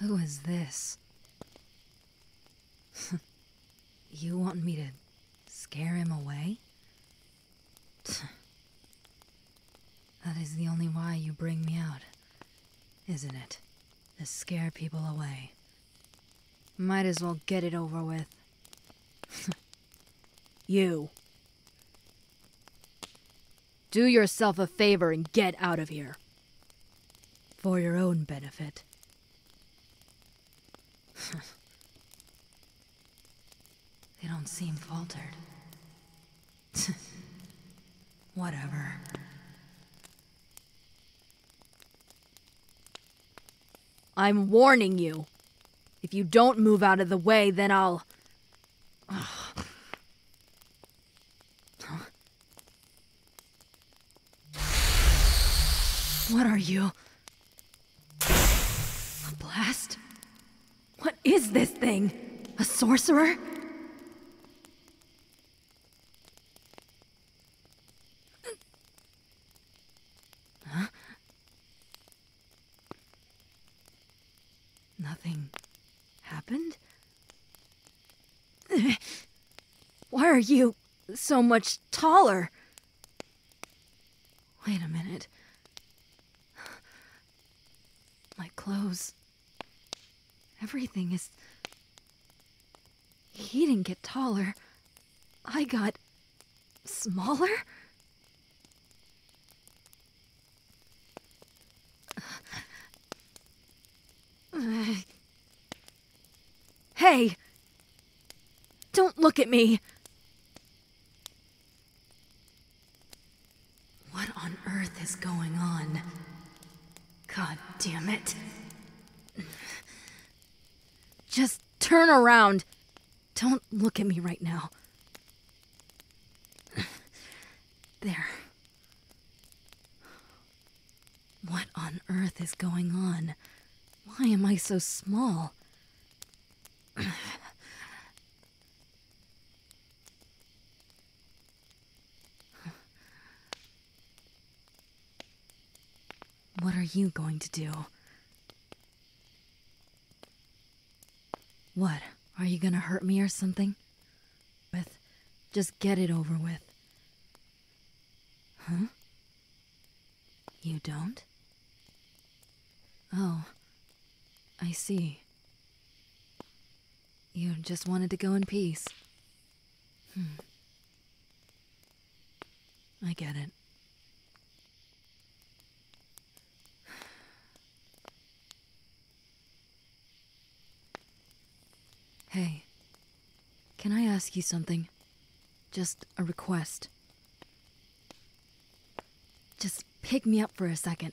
Who is this? You want me to scare him away? That is the only why you bring me out, isn't it? To scare people away. Might as well get it over with. You. Do yourself a favor and get out of here. For your own benefit. They don't seem faltered. Whatever. I'm warning you. If you don't move out of the way, then I'll... What are you? A blast? What is this thing? A sorcerer? Huh? Nothing happened? Why are you so much taller? Wait a minute. My clothes. Everything is... He didn't get taller. I got... smaller? Hey! Don't look at me! What on earth is going on? God damn it. Just turn around. Don't look at me right now. There. What on earth is going on? Why am I so small? What are you going to do? What? Are you gonna hurt me or something? With? Just get it over with. Huh? You don't? Oh. I see. You just wanted to go in peace. I get it. Hey, can I ask you something? Just a request. Just pick me up for a second,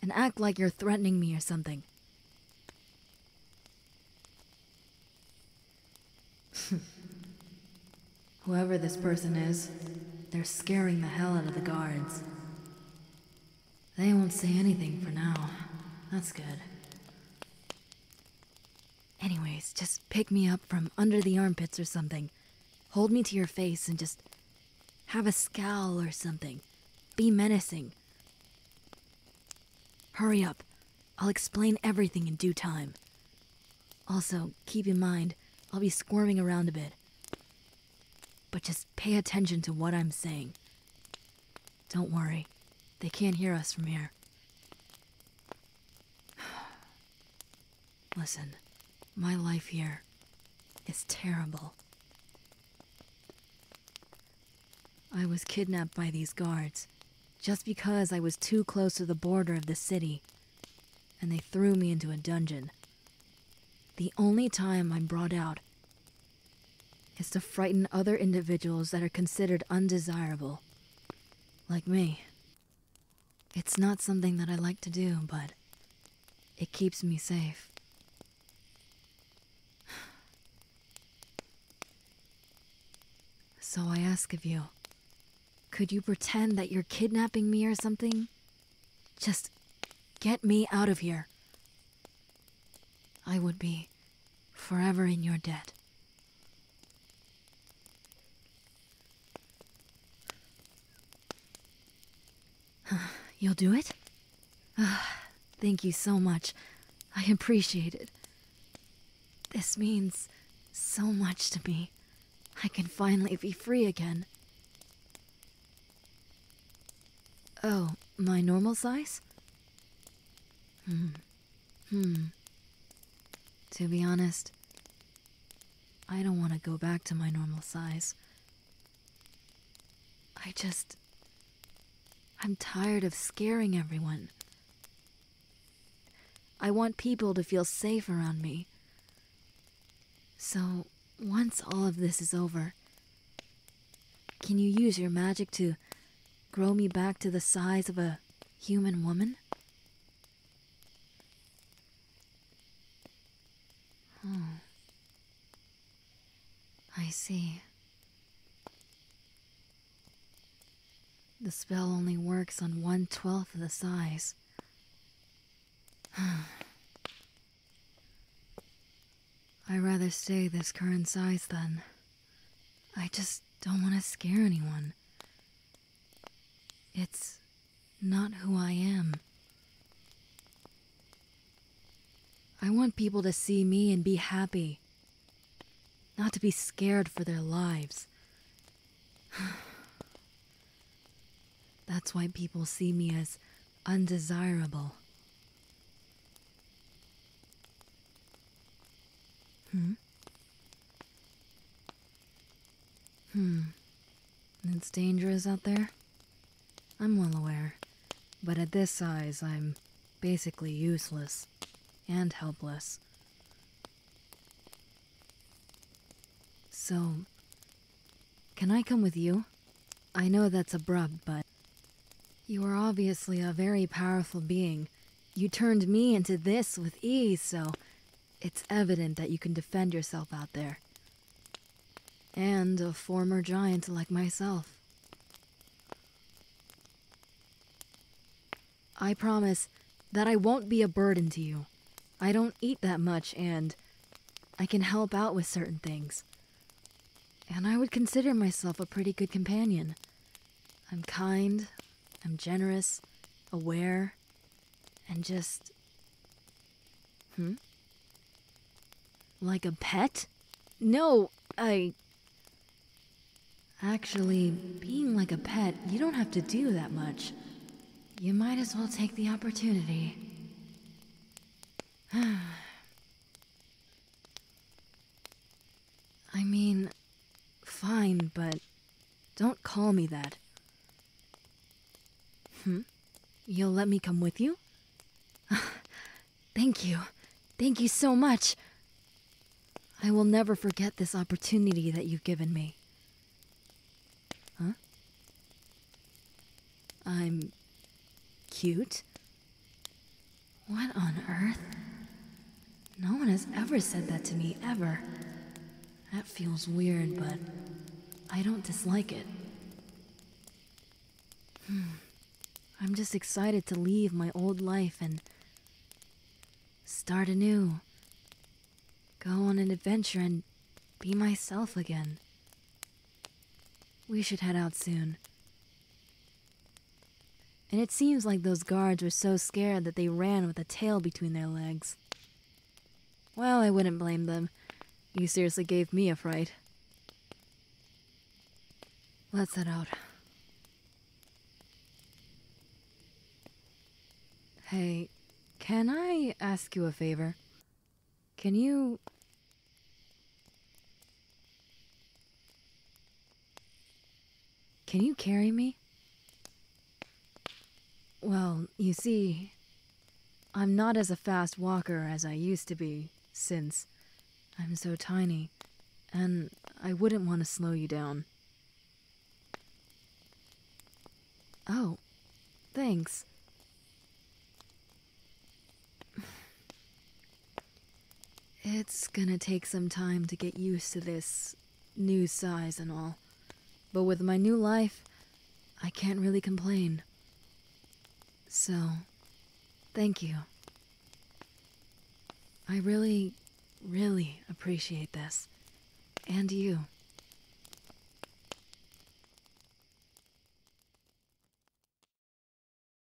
and act like you're threatening me or something. Whoever this person is, they're scaring the hell out of the guards. They won't say anything for now. That's good. Anyways, just pick me up from under the armpits or something. Hold me to your face and just have a scowl or something. Be menacing. Hurry up. I'll explain everything in due time. Also, keep in mind, I'll be squirming around a bit. But just pay attention to what I'm saying. Don't worry. They can't hear us from here. Listen. My life here is terrible. I was kidnapped by these guards just because I was too close to the border of the city, and they threw me into a dungeon. The only time I'm brought out is to frighten other individuals that are considered undesirable, like me. It's not something that I like to do, but it keeps me safe. So I ask of you, could you pretend that you're kidnapping me or something? Just get me out of here. I would be forever in your debt. You'll do it? Thank you so much. I appreciate it. This means so much to me. I can finally be free again. Oh, my normal size? To be honest, I don't want to go back to my normal size. I'm tired of scaring everyone. I want people to feel safe around me. So, once all of this is over, can you use your magic to grow me back to the size of a human woman? Oh. I see. The spell only works on 1/12 of the size. I'd rather stay this current size then. I just don't want to scare anyone. It's not who I am. I want people to see me and be happy. Not to be scared for their lives. That's why people see me as undesirable. It's dangerous out there? I'm well aware. But at this size, I'm basically useless. And helpless. So, can I come with you? I know that's abrupt, but you are obviously a very powerful being. You turned me into this with ease, so it's evident that you can defend yourself out there. And a former giant like myself. I promise that I won't be a burden to you. I don't eat that much, and I can help out with certain things. And I would consider myself a pretty good companion. I'm kind, I'm generous, aware, and just... Like a pet? No, Actually, being like a pet, you don't have to do that much. You might as well take the opportunity. I mean, fine, but don't call me that. You'll let me come with you? Thank you. Thank you so much. I will never forget this opportunity that you've given me. Huh? I'm cute? What on earth? No one has ever said that to me, ever. That feels weird, but I don't dislike it. I'm just excited to leave my old life and start anew. Go on an adventure and be myself again. We should head out soon. And it seems like those guards were so scared that they ran with a tail between their legs. Well, I wouldn't blame them. You seriously gave me a fright. Let's head out. Hey, can I ask you a favor? Can you... Can you carry me? Well, you see, I'm not as a fast walker as I used to be, since I'm so tiny, and I wouldn't want to slow you down. Oh, thanks. It's gonna take some time to get used to this new size and all, but with my new life, I can't really complain. So, thank you. I really, really appreciate this. And you.